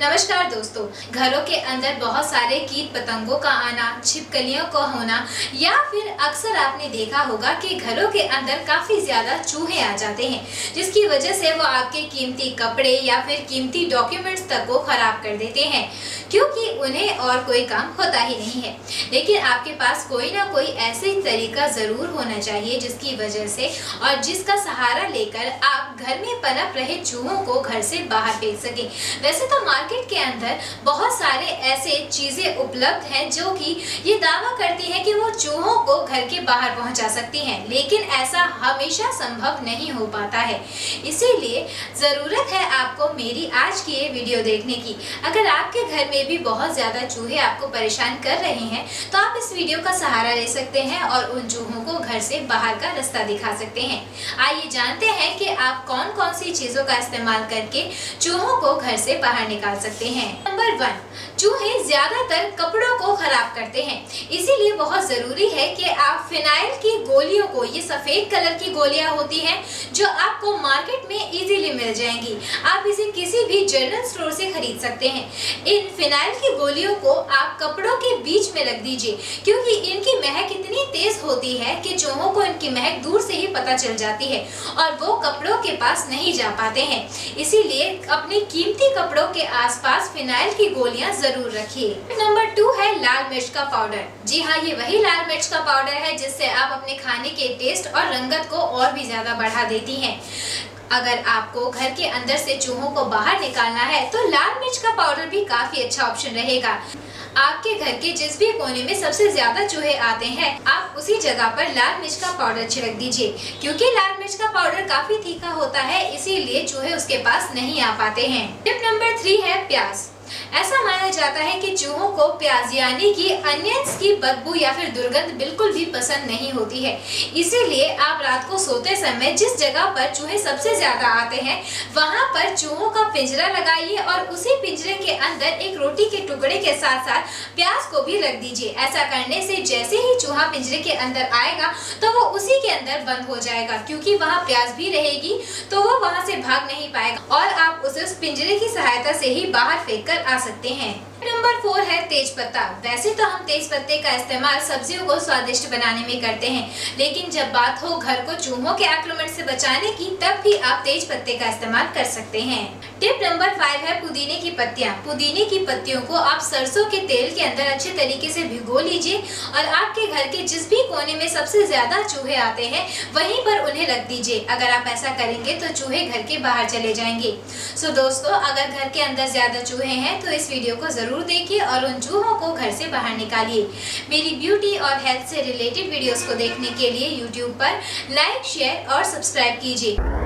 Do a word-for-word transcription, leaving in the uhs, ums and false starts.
नमस्कार दोस्तों, घरों के अंदर बहुत सारे कीट पतंगों का आना, छिपकलियों का होना या फिर अक्सर आपने देखा होगा कि घरों के अंदर काफ़ी ज़्यादा चूहे आ जाते हैं, जिसकी वजह से वो आपके कीमती कपड़े या फिर कीमती डॉक्यूमेंट्स तक को ख़राब कर देते हैं, क्योंकि उन्हें और कोई काम होता ही नहीं है। लेकिन आपके पास कोई ना कोई ऐसे तरीका ज़रूर होना चाहिए जिसकी वजह से और जिसका सहारा लेकर आप घर में पनप रहे चूहों को घर से बाहर फेंक सकें। वैसे तो मार्केट के अंदर बहुत सारे ऐसे चीज़ें उपलब्ध हैं जो कि ये दावा करती हैं कि वो चूहों को घर के बाहर पहुंचा सकती हैं, लेकिन ऐसा हमेशा संभव नहीं हो पाता है। इसीलिए ज़रूरत है आपको मेरी आज की ये वीडियो देखने की। अगर आपके घर में भी बहुत ज़्यादा चूहे आपको परेशान कर रहे हैं तो आप इस वीडियो का सहारा ले सकते हैं और उन चूहों को घर से बाहर का रास्ता दिखा सकते हैं। आइए जानते हैं कि आप कौन कौन सी चीज़ों का इस्तेमाल करके चूहों को घर से बाहर निकाल सकते हैं। नंबर वन, चूहे ज्यादातर कपड़ों को खराब करते हैं, इसीलिए बहुत जरूरी है कि आप फिनाइल की गोलियों को, ये सफेद कलर की गोलियां होती हैं जो आपको मार्केट में इजीली मिल जाएंगी, आप इसे किसी भी जनरल स्टोर से खरीद सकते हैं। इन फिनाइल की गोलियों को आप कपड़ों के बीच में रख दीजिए, क्योंकि इनकी महक इतनी तेज होती है कि चूहों को इनकी महक दूर से ही पता चल जाती है और वो कपड़ों के पास नहीं जा पाते हैं। इसीलिए अपने कीमती कपड़ों के आसपास फिनाइल की गोलियां जरूर रखिए। नंबर टू है लाल मिर्च का पाउडर। जी हाँ, ये वही लाल मिर्च का पाउडर है जिससे आप अपने खाने के टेस्ट और रंगत को और भी ज्यादा बढ़ा देती हैं। अगर आपको घर के अंदर से चूहों को बाहर निकालना है तो लाल मिर्च का पाउडर भी काफी अच्छा ऑप्शन रहेगा। आपके घर के जिस भी कोने में सबसे ज्यादा चूहे आते हैं आप उसी जगह पर लाल मिर्च का पाउडर छिड़क दीजिए, क्योंकि लाल मिर्च का पाउडर काफी तीखा होता है, इसीलिए चूहे उसके पास नहीं आ पाते हैं। टिप नंबर थ्री है प्याज। ऐसा माना जाता है कि चूहों को प्याज यानी कि अनियंस की बदबू या फिर दुर्गंध बिल्कुल भी पसंद नहीं होती है, इसीलिए आप रात को सोते समय जिस जगह पर चूहे सबसे ज्यादा आते हैं वहां पर चूहों का पिंजरा लगाइए और उसी पिंजरे के अंदर एक रोटी के टुकड़े के साथ साथ प्याज को भी रख दीजिए। ऐसा करने से जैसे ही चूहा पिंजरे के अंदर आएगा तो वो उसी के अंदर बंद हो जाएगा, क्योंकि वहाँ प्याज भी रहेगी तो वो वहाँ से भाग नहीं पाएगा और आप उसे उस पिंजरे की सहायता से ही बाहर फेंक कर आ सकते हैं। नंबर फोर है तेज पत्ता। वैसे तो हम तेज पत्ते का इस्तेमाल सब्जियों को स्वादिष्ट बनाने में करते हैं, लेकिन जब बात हो घर को चूहों के आक्रमण से बचाने की तब भी आप तेज पत्ते का इस्तेमाल कर सकते हैं। टिप नंबर फाइव है पुदीने की पत्तियां। पुदीने की पत्तियों को आप सरसों के तेल के अंदर अच्छे तरीके से भिगो लीजिए और आपके घर के जिस भी कोने में सबसे ज्यादा चूहे आते हैं वहीं पर उन्हें रख दीजिए। अगर आप ऐसा करेंगे तो चूहे घर के बाहर चले जाएंगे। सो दोस्तों, अगर घर के अंदर ज्यादा चूहे हैं तो इस वीडियो को जरूर देखिए और उन चूहों को घर से बाहर निकालिए। मेरी ब्यूटी और हेल्थ से रिलेटेड वीडियोस को देखने के लिए यूट्यूब पर लाइक, शेयर और सब्सक्राइब कीजिए।